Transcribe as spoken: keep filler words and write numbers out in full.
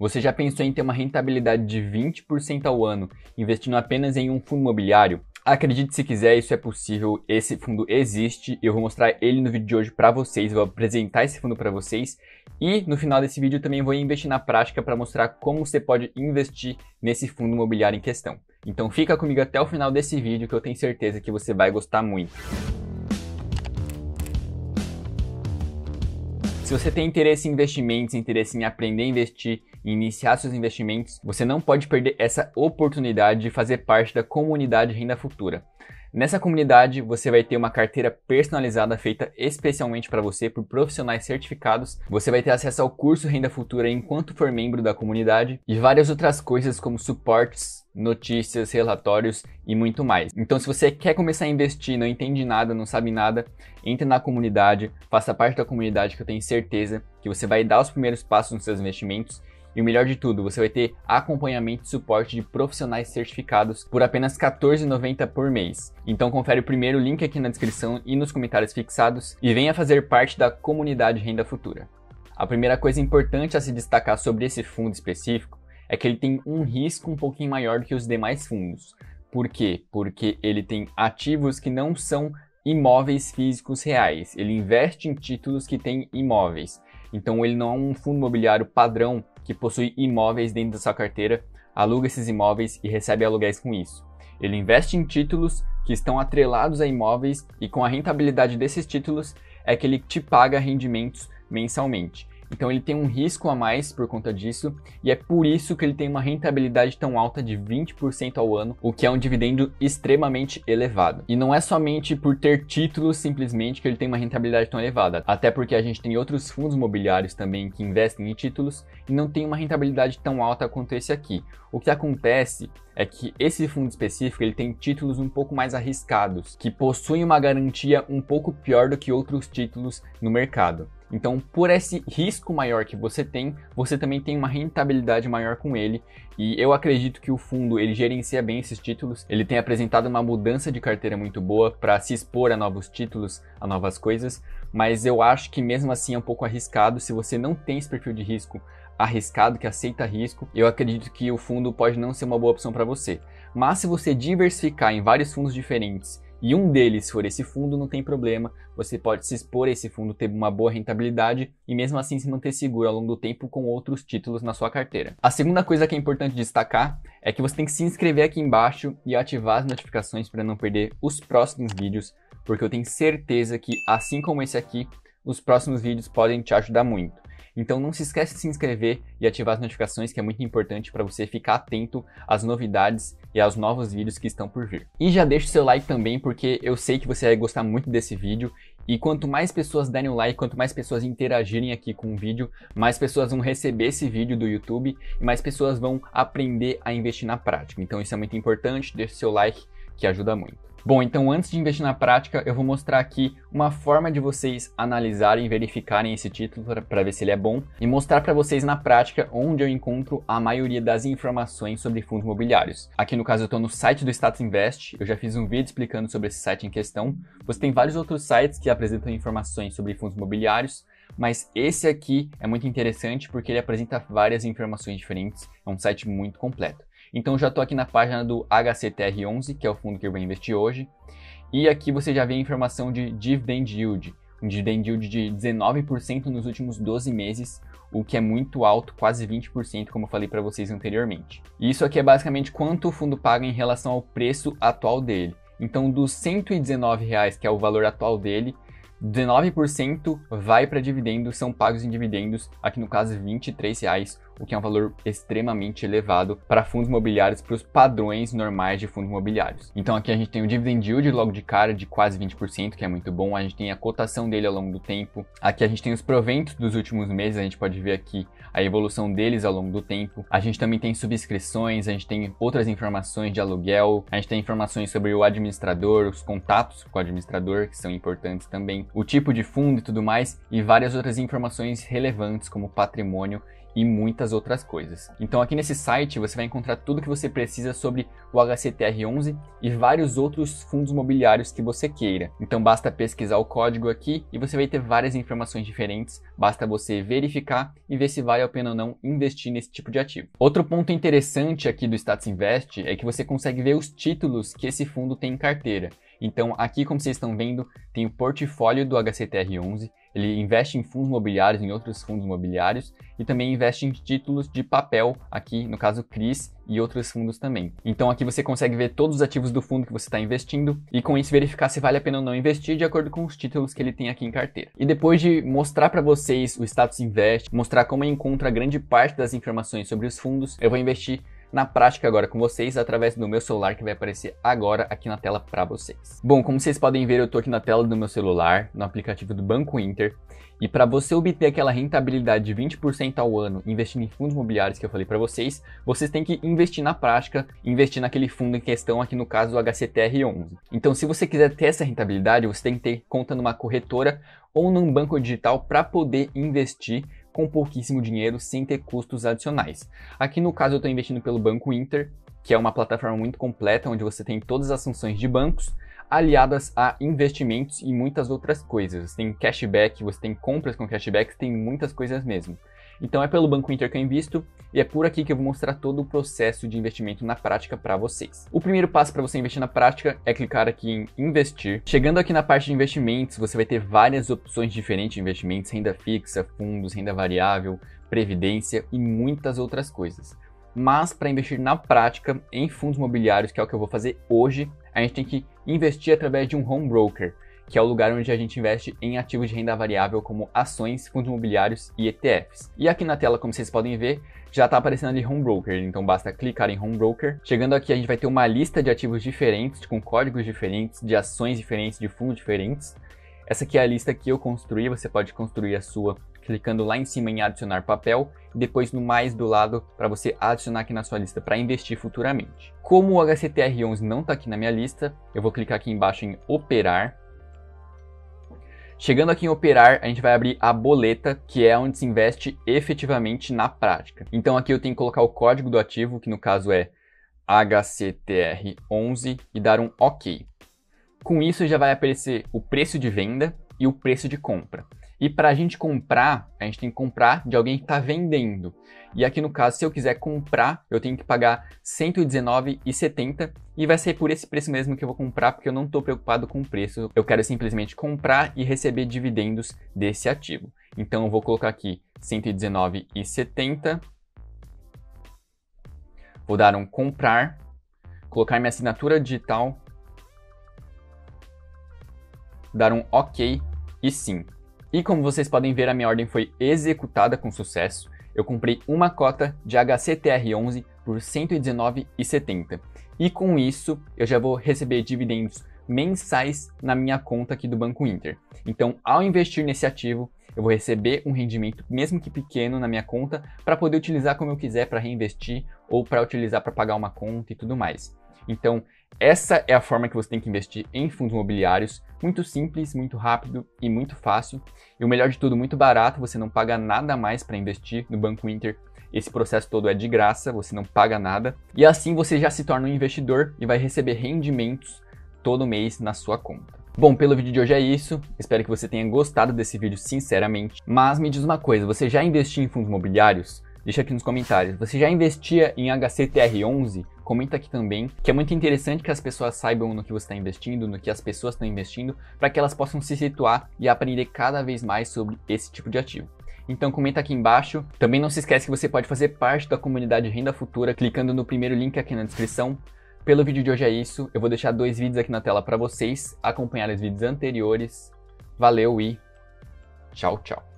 Você já pensou em ter uma rentabilidade de vinte por cento ao ano, investindo apenas em um fundo imobiliário? Acredite se quiser, isso é possível, esse fundo existe, eu vou mostrar ele no vídeo de hoje para vocês, vou apresentar esse fundo para vocês e no final desse vídeo também vou investir na prática para mostrar como você pode investir nesse fundo imobiliário em questão. Então fica comigo até o final desse vídeo que eu tenho certeza que você vai gostar muito. Se você tem interesse em investimentos, interesse em aprender a investir, e iniciar seus investimentos, você não pode perder essa oportunidade de fazer parte da Comunidade Renda Futura. Nessa comunidade, você vai ter uma carteira personalizada feita especialmente para você por profissionais certificados, você vai ter acesso ao curso Renda Futura enquanto for membro da comunidade e várias outras coisas como suportes, notícias, relatórios e muito mais. Então, se você quer começar a investir, não entende nada, não sabe nada, entre na comunidade, faça parte da comunidade que eu tenho certeza que você vai dar os primeiros passos nos seus investimentos e o melhor de tudo, você vai ter acompanhamento e suporte de profissionais certificados por apenas quatorze reais e noventa centavos por mês. Então confere o primeiro link aqui na descrição e nos comentários fixados e venha fazer parte da Comunidade Renda Futura. A primeira coisa importante a se destacar sobre esse fundo específico é que ele tem um risco um pouquinho maior do que os demais fundos. Por quê? Porque ele tem ativos que não são imóveis físicos reais. Ele investe em títulos que têm imóveis. Então ele não é um fundo imobiliário padrão que possui imóveis dentro da sua carteira, aluga esses imóveis e recebe aluguéis com isso. Ele investe em títulos que estão atrelados a imóveis e com a rentabilidade desses títulos é que ele te paga rendimentos mensalmente. Então ele tem um risco a mais por conta disso e é por isso que ele tem uma rentabilidade tão alta de vinte por cento ao ano, o que é um dividendo extremamente elevado. E não é somente por ter títulos simplesmente que ele tem uma rentabilidade tão elevada, até porque a gente tem outros fundos imobiliários também que investem em títulos e não tem uma rentabilidade tão alta quanto esse aqui. O que acontece é que esse fundo específico ele tem títulos um pouco mais arriscados, que possuem uma garantia um pouco pior do que outros títulos no mercado. Então, por esse risco maior que você tem, você também tem uma rentabilidade maior com ele. E eu acredito que o fundo ele gerencia bem esses títulos. Ele tem apresentado uma mudança de carteira muito boa para se expor a novos títulos, a novas coisas. Mas eu acho que mesmo assim é um pouco arriscado. Se você não tem esse perfil de risco arriscado, que aceita risco, eu acredito que o fundo pode não ser uma boa opção para você. Mas se você diversificar em vários fundos diferentes, e um deles for esse fundo, não tem problema, você pode se expor a esse fundo, ter uma boa rentabilidade e mesmo assim se manter seguro ao longo do tempo com outros títulos na sua carteira. A segunda coisa que é importante destacar é que você tem que se inscrever aqui embaixo e ativar as notificações para não perder os próximos vídeos, porque eu tenho certeza que, assim como esse aqui, os próximos vídeos podem te ajudar muito. Então não se esquece de se inscrever e ativar as notificações, que é muito importante para você ficar atento às novidades e aos novos vídeos que estão por vir. E já deixa o seu like também, porque eu sei que você vai gostar muito desse vídeo. E quanto mais pessoas derem o like, quanto mais pessoas interagirem aqui com o vídeo, mais pessoas vão receber esse vídeo do YouTube e mais pessoas vão aprender a investir na prática. Então isso é muito importante, deixa o seu like que ajuda muito. Bom, então antes de investir na prática, eu vou mostrar aqui uma forma de vocês analisarem, verificarem esse título para ver se ele é bom e mostrar para vocês na prática onde eu encontro a maioria das informações sobre fundos imobiliários. Aqui no caso eu estou no site do Status Invest, eu já fiz um vídeo explicando sobre esse site em questão. Você tem vários outros sites que apresentam informações sobre fundos imobiliários, mas esse aqui é muito interessante porque ele apresenta várias informações diferentes, é um site muito completo. Então já estou aqui na página do H C T R onze, que é o fundo que eu vou investir hoje. E aqui você já vê a informação de Dividend Yield. Um Dividend Yield de dezenove por cento nos últimos doze meses, o que é muito alto, quase vinte por cento, como eu falei para vocês anteriormente. E isso aqui é basicamente quanto o fundo paga em relação ao preço atual dele. Então dos cento e dezenove reais, que é o valor atual dele, dezenove por cento vai para dividendos, são pagos em dividendos, aqui no caso vinte e três reais, o que é um valor extremamente elevado para fundos imobiliários, para os padrões normais de fundos imobiliários. Então aqui a gente tem o dividend yield logo de cara de quase vinte por cento, que é muito bom, a gente tem a cotação dele ao longo do tempo, aqui a gente tem os proventos dos últimos meses, a gente pode ver aqui a evolução deles ao longo do tempo, a gente também tem subscrições, a gente tem outras informações de aluguel, a gente tem informações sobre o administrador, os contatos com o administrador, que são importantes também, o tipo de fundo e tudo mais, e várias outras informações relevantes como patrimônio e muitas outras coisas. Então aqui nesse site você vai encontrar tudo o que você precisa sobre o H C T R onze e vários outros fundos imobiliários que você queira. Então basta pesquisar o código aqui e você vai ter várias informações diferentes, basta você verificar e ver se vale a pena ou não investir nesse tipo de ativo. Outro ponto interessante aqui do Status Invest é que você consegue ver os títulos que esse fundo tem em carteira. Então aqui, como vocês estão vendo, tem o portfólio do H C T R onze, ele investe em fundos imobiliários, em outros fundos imobiliários, e também investe em títulos de papel, aqui no caso C R I S e outros fundos também. Então aqui você consegue ver todos os ativos do fundo que você está investindo e com isso verificar se vale a pena ou não investir de acordo com os títulos que ele tem aqui em carteira. E depois de mostrar para vocês o Status Invest, mostrar como encontra grande parte das informações sobre os fundos, eu vou investir na prática agora com vocês através do meu celular, que vai aparecer agora aqui na tela para vocês. Bom, como vocês podem ver, eu tô aqui na tela do meu celular, no aplicativo do Banco Inter, e para você obter aquela rentabilidade de vinte por cento ao ano investindo em fundos imobiliários que eu falei para vocês, vocês têm que investir na prática, investir naquele fundo em questão, aqui no caso do H C T R onze. Então, se você quiser ter essa rentabilidade, você tem que ter conta numa corretora ou num banco digital para poder investir com pouquíssimo dinheiro, sem ter custos adicionais. Aqui no caso eu estou investindo pelo Banco Inter, que é uma plataforma muito completa, onde você tem todas as funções de bancos, aliadas a investimentos e muitas outras coisas. Você tem cashback, você tem compras com cashback, tem muitas coisas mesmo. Então é pelo Banco Inter que eu invisto e é por aqui que eu vou mostrar todo o processo de investimento na prática para vocês. O primeiro passo para você investir na prática é clicar aqui em investir. Chegando aqui na parte de investimentos, você vai ter várias opções diferentes de investimentos, renda fixa, fundos, renda variável, previdência e muitas outras coisas. Mas para investir na prática em fundos imobiliários, que é o que eu vou fazer hoje, a gente tem que investir através de um home broker, que é o lugar onde a gente investe em ativos de renda variável como ações, fundos imobiliários e E T Fs. E aqui na tela, como vocês podem ver, já está aparecendo ali home broker, então basta clicar em home broker. Chegando aqui, a gente vai ter uma lista de ativos diferentes, com códigos diferentes, de ações diferentes, de fundos diferentes. Essa aqui é a lista que eu construí, você pode construir a sua clicando lá em cima em adicionar papel e depois no mais do lado para você adicionar aqui na sua lista para investir futuramente. Como o H C T R onze não está aqui na minha lista, eu vou clicar aqui embaixo em operar. Chegando aqui em operar, a gente vai abrir a boleta, que é onde se investe efetivamente na prática. Então aqui eu tenho que colocar o código do ativo, que no caso é H C T R onze, e dar um OK. Com isso já vai aparecer o preço de venda e o preço de compra. E para a gente comprar, a gente tem que comprar de alguém que está vendendo. E aqui no caso, se eu quiser comprar, eu tenho que pagar cento e dezenove reais e setenta centavos. E vai ser por esse preço mesmo que eu vou comprar, porque eu não estou preocupado com o preço. Eu quero simplesmente comprar e receber dividendos desse ativo. Então eu vou colocar aqui cento e dezenove reais e setenta centavos. Vou dar um comprar. Colocar minha assinatura digital. Dar um OK e sim. E como vocês podem ver, a minha ordem foi executada com sucesso. Eu comprei uma cota de H C T R onze por cento e dezenove reais e setenta centavos. E com isso, eu já vou receber dividendos mensais na minha conta aqui do Banco Inter. Então, ao investir nesse ativo, eu vou receber um rendimento, mesmo que pequeno, na minha conta, para poder utilizar como eu quiser para reinvestir ou para utilizar para pagar uma conta e tudo mais. Então, essa é a forma que você tem que investir em fundos imobiliários. Muito simples, muito rápido e muito fácil. E o melhor de tudo, muito barato, você não paga nada mais para investir no Banco Inter. Esse processo todo é de graça, você não paga nada. E assim você já se torna um investidor e vai receber rendimentos todo mês na sua conta. Bom, pelo vídeo de hoje é isso. Espero que você tenha gostado desse vídeo, sinceramente. Mas me diz uma coisa, você já investiu em fundos imobiliários? Deixa aqui nos comentários. Você já investia em H C T R onze? Comenta aqui também, que é muito interessante que as pessoas saibam no que você está investindo, no que as pessoas estão investindo, para que elas possam se situar e aprender cada vez mais sobre esse tipo de ativo. Então comenta aqui embaixo. Também não se esquece que você pode fazer parte da Comunidade Renda Futura clicando no primeiro link aqui na descrição. Pelo vídeo de hoje é isso. Eu vou deixar dois vídeos aqui na tela para vocês acompanharem os vídeos anteriores. Valeu e tchau, tchau.